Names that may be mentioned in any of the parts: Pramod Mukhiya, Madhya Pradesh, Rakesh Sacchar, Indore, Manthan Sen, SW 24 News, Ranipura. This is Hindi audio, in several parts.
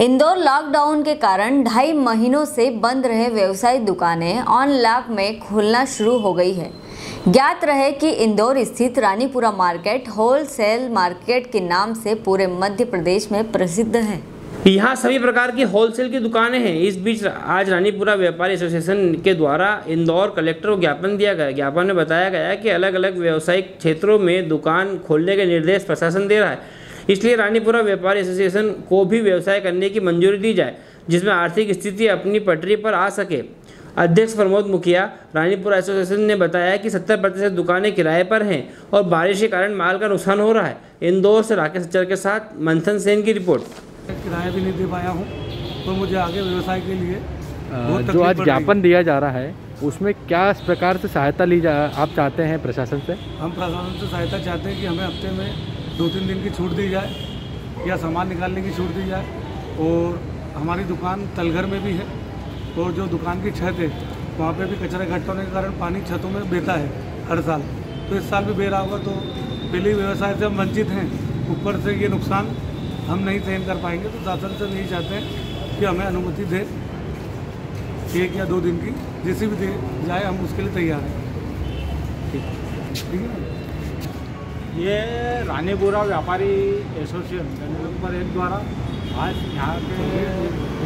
इंदौर लॉकडाउन के कारण 2.5 महीनों से बंद रहे व्यवसायिक दुकानें ऑनलाइन में खुलना शुरू हो गई है। ज्ञात रहे कि इंदौर स्थित रानीपुरा मार्केट होलसेल मार्केट के नाम से पूरे मध्य प्रदेश में प्रसिद्ध है। यहाँ सभी प्रकार की होलसेल की दुकानें हैं। इस बीच आज रानीपुरा व्यापारी एसोसिएशन के द्वारा इंदौर कलेक्टर को ज्ञापन दिया गया। ज्ञापन में बताया गया कि अलग अलग व्यावसायिक क्षेत्रों में दुकान खोलने के निर्देश प्रशासन दे रहा है, इसलिए रानीपुरा व्यापारी एसोसिएशन को भी व्यवसाय करने की मंजूरी दी जाए, जिसमें आर्थिक स्थिति अपनी पटरी पर आ सके। अध्यक्ष प्रमोद मुखिया रानीपुरा एसोसिएशन ने बताया कि 70% दुकानें किराए पर हैं और बारिश के कारण माल का नुकसान हो रहा है। इंदौर से राकेश सच्चर के साथ मंथन सेन की रिपोर्ट। किराया भी नहीं दे पाया हूँ, तो मुझे आगे व्यवसाय के लिए जो आज ज्ञापन दिया जा रहा है उसमें क्या प्रकार से सहायता आप चाहते हैं प्रशासन से? हम प्रशासन से सहायता चाहते हैं कि हमें हफ्ते में 2-3 दिन की छूट दी जाए या सामान निकालने की छूट दी जाए। और हमारी दुकान तलघर में भी है और जो दुकान की छत है वहाँ पर भी कचरा इकट्ठा होने के कारण पानी छतों में बहता है हर साल, तो इस साल भी बह रहा होगा। तो पहले व्यवसाय से हम वंचित हैं, ऊपर से ये नुकसान हम नहीं सहन कर पाएंगे, तो शासन से नहीं चाहते हैं कि हमें अनुमति दे 1 या 2 दिन की, जैसे भी दे जाए हम उसके लिए तैयार हैं। ठीक है, ये रानीपुरा व्यापारी एसोसिएशन नंबर 1 द्वारा आज यहाँ के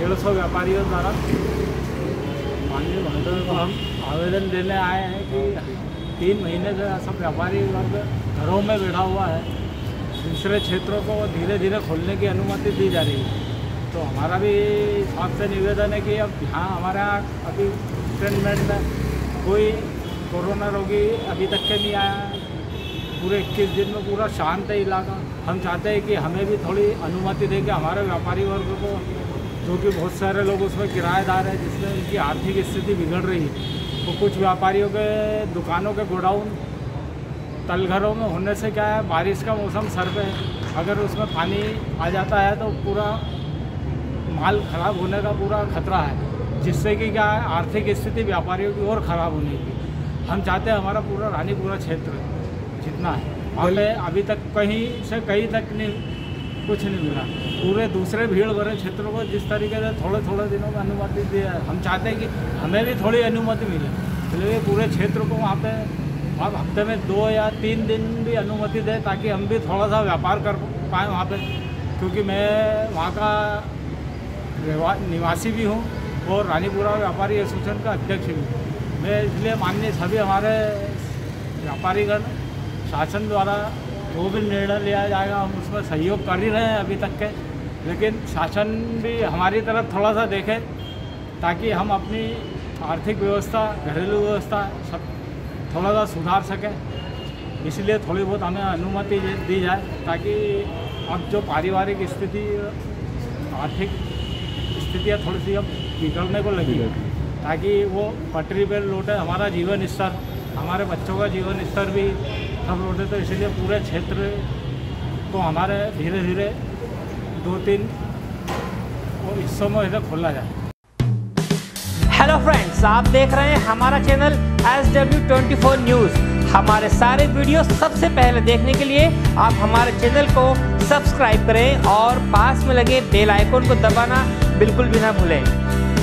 150 व्यापारियों द्वारा माननीय मंत्री को हम आवेदन देने आए हैं कि 3 महीने से सब व्यापारी वर्ग घरों में बैठा हुआ है, दूसरे क्षेत्रों को धीरे धीरे खोलने की अनुमति दी जा रही है। तो हमारा भी आपसे निवेदन है कि अब यहाँ हमारा अभी ट्रीटमेंट में कोई कोरोना रोगी अभी तक के नहीं आया, पूरे 21 दिन में पूरा शांत है इलाका। हम चाहते हैं कि हमें भी थोड़ी अनुमति दे के हमारे व्यापारी वर्ग को, जो कि बहुत सारे लोग उसमें किराएदार हैं जिसमें उनकी आर्थिक स्थिति बिगड़ रही है। तो कुछ व्यापारियों के दुकानों के गोडाउन तलघरों में होने से क्या है, बारिश का मौसम सर पे है, अगर उसमें पानी आ जाता है तो पूरा माल खराब होने का पूरा खतरा है, जिससे कि क्या है आर्थिक स्थिति व्यापारियों की और ख़राब होने की। हम चाहते हैं हमारा पूरा रानीपुरा क्षेत्र जितना है हमें अभी तक कहीं से कहीं तक नहीं कुछ नहीं मिला, पूरे दूसरे भीड़ भरे क्षेत्रों को जिस तरीके से थोड़े थोड़े दिनों में अनुमति दी है, हम चाहते हैं कि हमें भी थोड़ी अनुमति मिले, इसलिए पूरे क्षेत्र को वहाँ पर अब हफ्ते में 2 या 3 दिन भी अनुमति दें, ताकि हम भी थोड़ा सा व्यापार कर पाएँ वहाँ पे, क्योंकि मैं वहाँ का निवासी भी हूँ और रानीपुरा व्यापारी एसोसिएशन का अध्यक्ष भी हूँ मैं। इसलिए माननीय सभी हमारे व्यापारीगण शासन द्वारा जो भी निर्णय लिया जाएगा हम उसमें सहयोग कर ही रहे हैं अभी तक के, लेकिन शासन भी हमारी तरफ थोड़ा सा देखे ताकि हम अपनी आर्थिक व्यवस्था घरेलू व्यवस्था सब थोड़ा सा सुधार सके, इसलिए थोड़ी बहुत हमें अनुमति दी जाए, ताकि अब जो पारिवारिक स्थिति आर्थिक स्थितियाँ थोड़ी सी अब बिगड़ने को लगी, ताकि वो पटरी पर लौटे हमारा जीवन स्तर, हमारे बच्चों का जीवन स्तर भी सब लौटे। तो इसलिए पूरे क्षेत्र को हमारे धीरे धीरे 2-3 और हिस्सों में ऐसे खोला जाए। हेलो फ्रेंड्स, आप देख रहे हैं हमारा चैनल SW 24 News। हमारे सारे वीडियो सबसे पहले देखने के लिए आप हमारे चैनल को सब्सक्राइब करें और पास में लगे बेल आइकन को दबाना बिल्कुल भी ना भूलें।